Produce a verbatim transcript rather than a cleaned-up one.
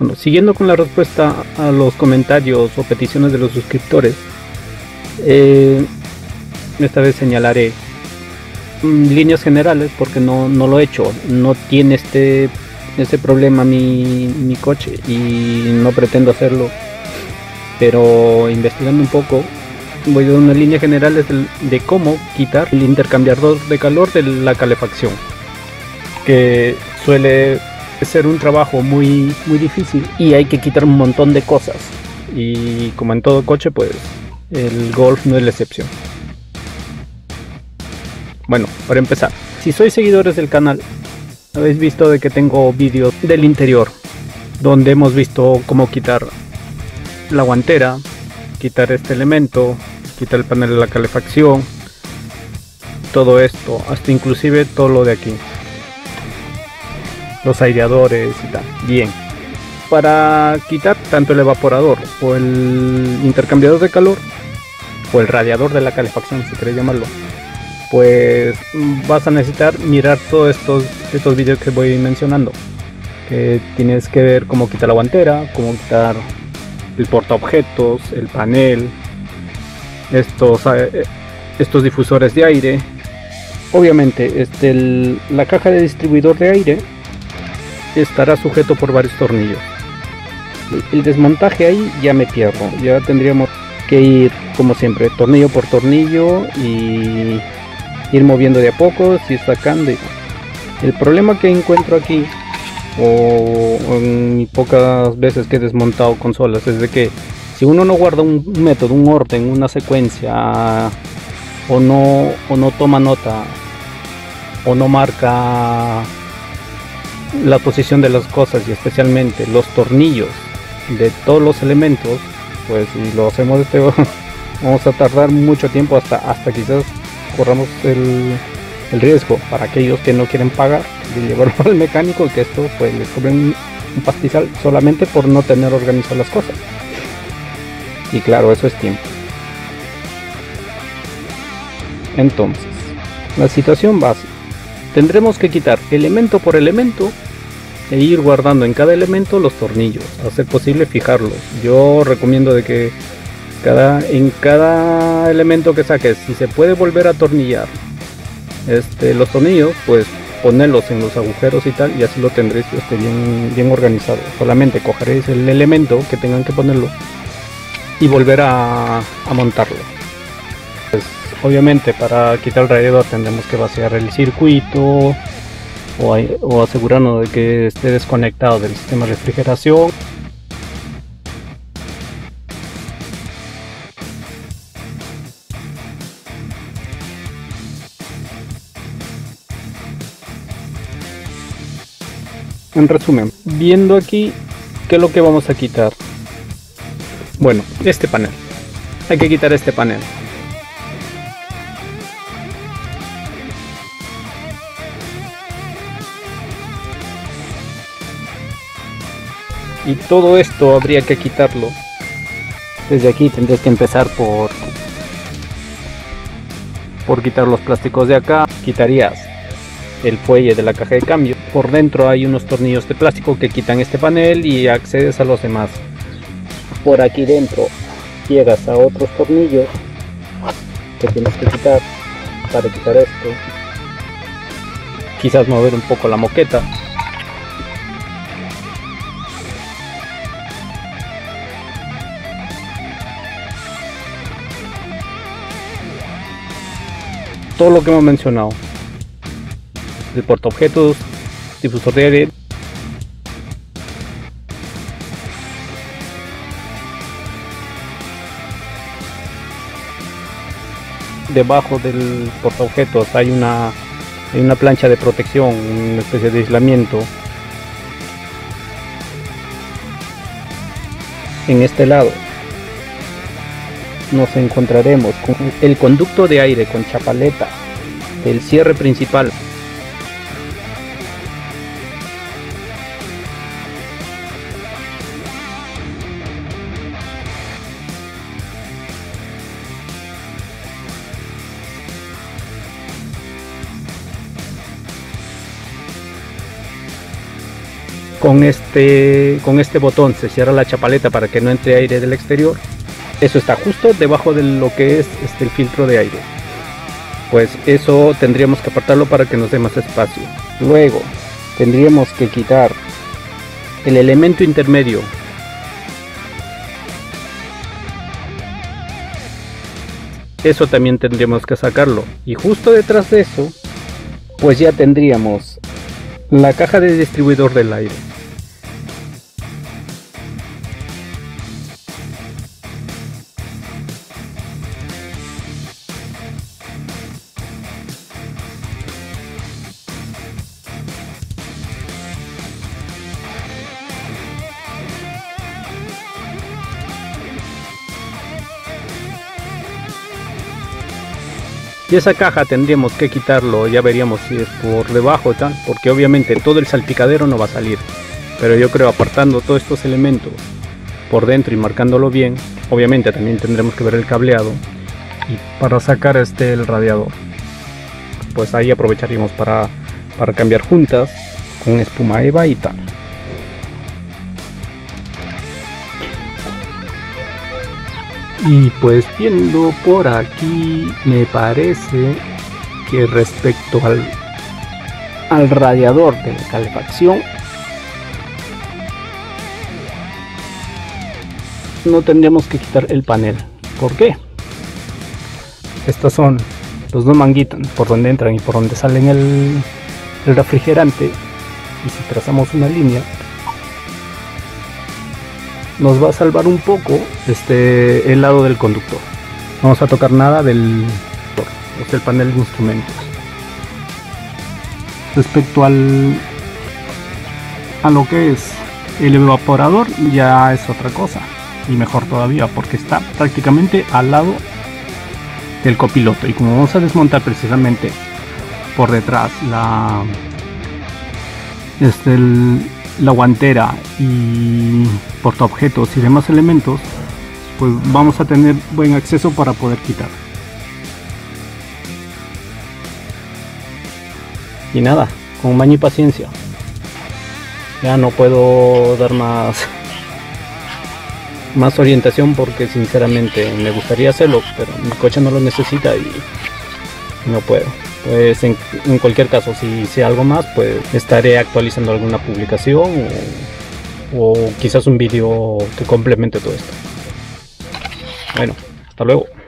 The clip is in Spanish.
Bueno, siguiendo con la respuesta a los comentarios o peticiones de los suscriptores, eh, esta vez señalaré líneas generales porque no, no lo he hecho, no tiene este, este problema mi, mi coche y no pretendo hacerlo, pero investigando un poco voy a dar unas líneas generales de, de cómo quitar el intercambiador de calor de la calefacción, que suele ser un trabajo muy, muy difícil y hay que quitar un montón de cosas, y como en todo coche pues el Golf no es la excepción. Bueno, para empezar, si sois seguidores del canal, habéis visto de que tengo vídeos del interior, donde hemos visto cómo quitar la guantera, quitar este elemento, quitar el panel de la calefacción, todo esto, hasta inclusive todo lo de aquí, los aireadores y tal. Bien, para quitar tanto el evaporador o el intercambiador de calor, o el radiador de la calefacción, si queréis llamarlo, pues vas a necesitar mirar todos estos, estos vídeos que voy mencionando, que tienes que ver cómo quitar la guantera, cómo quitar el portaobjetos, el panel, estos, estos difusores de aire. Obviamente este, el, la caja de distribuidor de aire estará sujeto por varios tornillos. El desmontaje ahí ya me pierdo, ya tendríamos que ir como siempre tornillo por tornillo y ir moviendo de a poco, si sacando. El problema que encuentro aquí, o en pocas veces que he desmontado consolas, es de que si uno no guarda un método, un orden, una secuencia, o no, o no toma nota, o no marca la posición de las cosas, y especialmente los tornillos de todos los elementos, pues si lo hacemos este, vamos a tardar mucho tiempo, hasta, hasta quizás corramos el, el riesgo, para aquellos que no quieren pagar, de llevarlo al mecánico, que esto pues les cobren un, un pastizal solamente por no tener organizadas las cosas. Y claro, eso es tiempo. Entonces, la situación básica: tendremos que quitar elemento por elemento e ir guardando en cada elemento los tornillos, a ser posible fijarlos. Yo recomiendo de que Cada, en cada elemento que saques, si se puede volver a atornillar este, los tornillos, pues ponerlos en los agujeros y tal, y así lo tendréis este, bien, bien organizado. Solamente cogeréis el elemento que tengan que ponerlo y volver a, a montarlo. Pues, obviamente para quitar el radiador tendremos que vaciar el circuito o, hay, o asegurarnos de que esté desconectado del sistema de refrigeración. En resumen, viendo aquí qué es lo que vamos a quitar. Bueno, este panel. Hay que quitar este panel. Y todo esto habría que quitarlo. Desde aquí tendréis que empezar por, por quitar los plásticos de acá. Quitarías el fuelle de la caja de cambio. Por dentro hay unos tornillos de plástico que quitan este panel y accedes a los demás. Por aquí dentro llegas a otros tornillos que tienes que quitar para quitar esto. Quizás mover un poco la moqueta. Todo lo que hemos mencionado. El portaobjetos, difusor de aire, debajo del portaobjetos hay una, hay una plancha de protección, una especie de aislamiento. En este lado nos encontraremos con el conducto de aire con chapaleta, el cierre principal. con este, con este botón se cierra la chapaleta para que no entre aire del exterior. Eso está justo debajo de lo que es este, el filtro de aire. Pues eso tendríamos que apartarlo para que nos dé más espacio. Luego tendríamos que quitar el elemento intermedio . Eso también tendríamos que sacarlo, y justo detrás de eso pues ya tendríamos la caja de distribuidor del aire. Y esa caja tendríamos que quitarlo, ya veríamos si es por debajo tal, porque obviamente todo el salpicadero no va a salir. Pero yo creo apartando todos estos elementos por dentro y marcándolo bien, obviamente también tendremos que ver el cableado y para sacar este el radiador. Pues ahí aprovecharíamos para, para cambiar juntas con espuma EVA y tal. Y pues viendo por aquí me parece que respecto al, al radiador de la calefacción no tendríamos que quitar el panel. ¿Por qué? Estas son los dos manguitas por donde entran y por donde salen el, el refrigerante, y si trazamos una línea nos va a salvar un poco este, el lado del conductor. No vamos a tocar nada del este, el panel de instrumentos. Respecto al a lo que es el evaporador, ya es otra cosa, y mejor todavía porque está prácticamente al lado del copiloto, y como vamos a desmontar precisamente por detrás la este, el, la guantera y portaobjetos y demás elementos, pues vamos a tener buen acceso para poder quitar. Y nada, con maña y paciencia. Ya no puedo dar más más orientación porque sinceramente me gustaría hacerlo, pero mi coche no lo necesita y no puedo. Pues en, en cualquier caso, si sé algo más, pues estaré actualizando alguna publicación o, o quizás un vídeo que complemente todo esto. Bueno, hasta luego.